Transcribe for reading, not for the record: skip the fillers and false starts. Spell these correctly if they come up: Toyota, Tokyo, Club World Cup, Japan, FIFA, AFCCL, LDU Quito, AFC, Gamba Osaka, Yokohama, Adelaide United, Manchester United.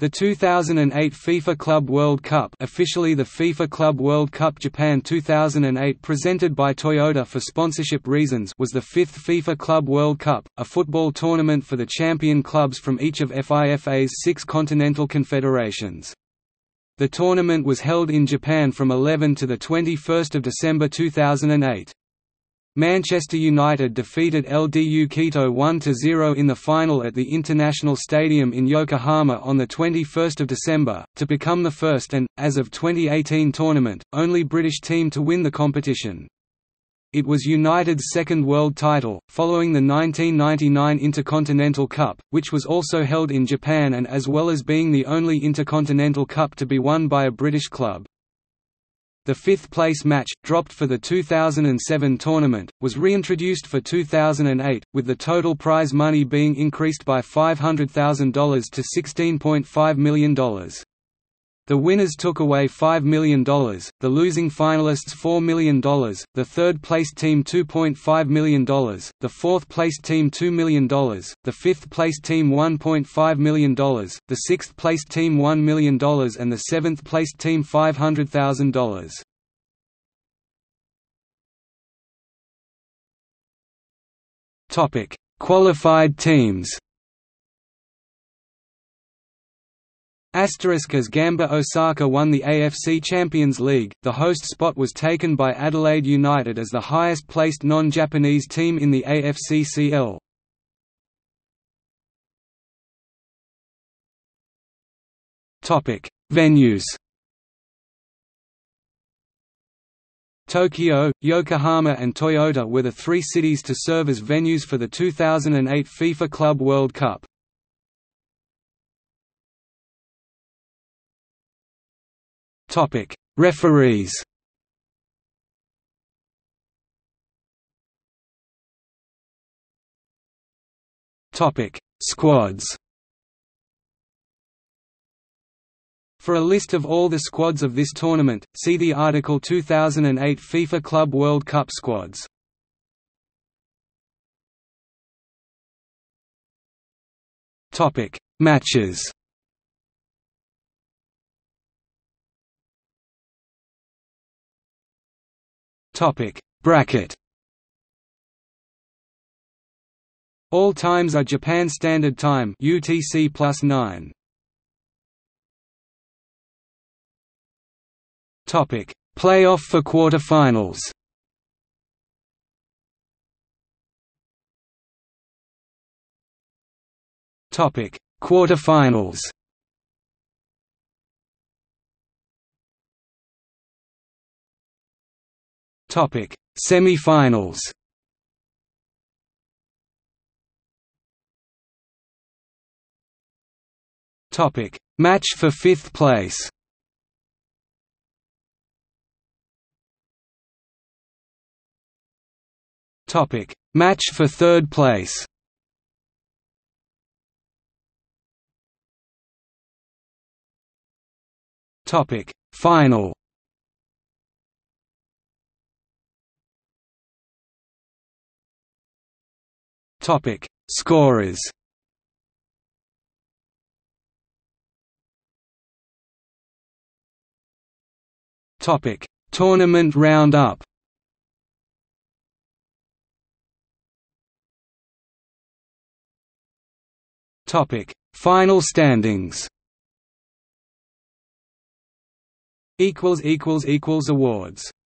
The 2008 FIFA Club World Cup, officially the FIFA Club World Cup Japan 2008 presented by Toyota for sponsorship reasons, was the fifth FIFA Club World Cup, a football tournament for the champion clubs from each of FIFA's 6 continental confederations. The tournament was held in Japan from 11 to the 21st of December 2008. Manchester United defeated LDU Quito 1–0 in the final at the International Stadium in Yokohama on 21 December, to become the first and, as of 2018 tournament, only British team to win the competition. It was United's second world title, following the 1999 Intercontinental Cup, which was also held in Japan and as well as being the only Intercontinental Cup to be won by a British club. The fifth-place match, dropped for the 2007 tournament, was reintroduced for 2008, with the total prize money being increased by $500,000 to $16.5 million. The winners took away $5 million, the losing finalists $4 million, the third-placed team $2.5 million, the fourth-placed team $2 million, the fifth-placed team $1.5 million, the sixth-placed team $1 million and the seventh-placed team $500,000. Topic: Qualified teams. As Gamba Osaka won the AFC Champions League, the host spot was taken by Adelaide United as the highest-placed non-Japanese team in the AFCCL. Topic: Venues. Tokyo, Yokohama and Toyota were the 3 cities to serve as venues for the 2008 FIFA Club World Cup. Topic: Referees. Topic: Squads. For a list of all the squads of this tournament, see the article 2008 FIFA Club World Cup squads. Topic: Matches. Bracket. All times are Japan Standard Time (UTC+9). Playoff for quarterfinals. Quarterfinals. Topic: Semi-finals. Topic: Match for 5th place. Topic: Match for 3rd place. Topic: Final. Topic: Scorers. Topic: Tournament roundup. Topic: Final standings. Awards.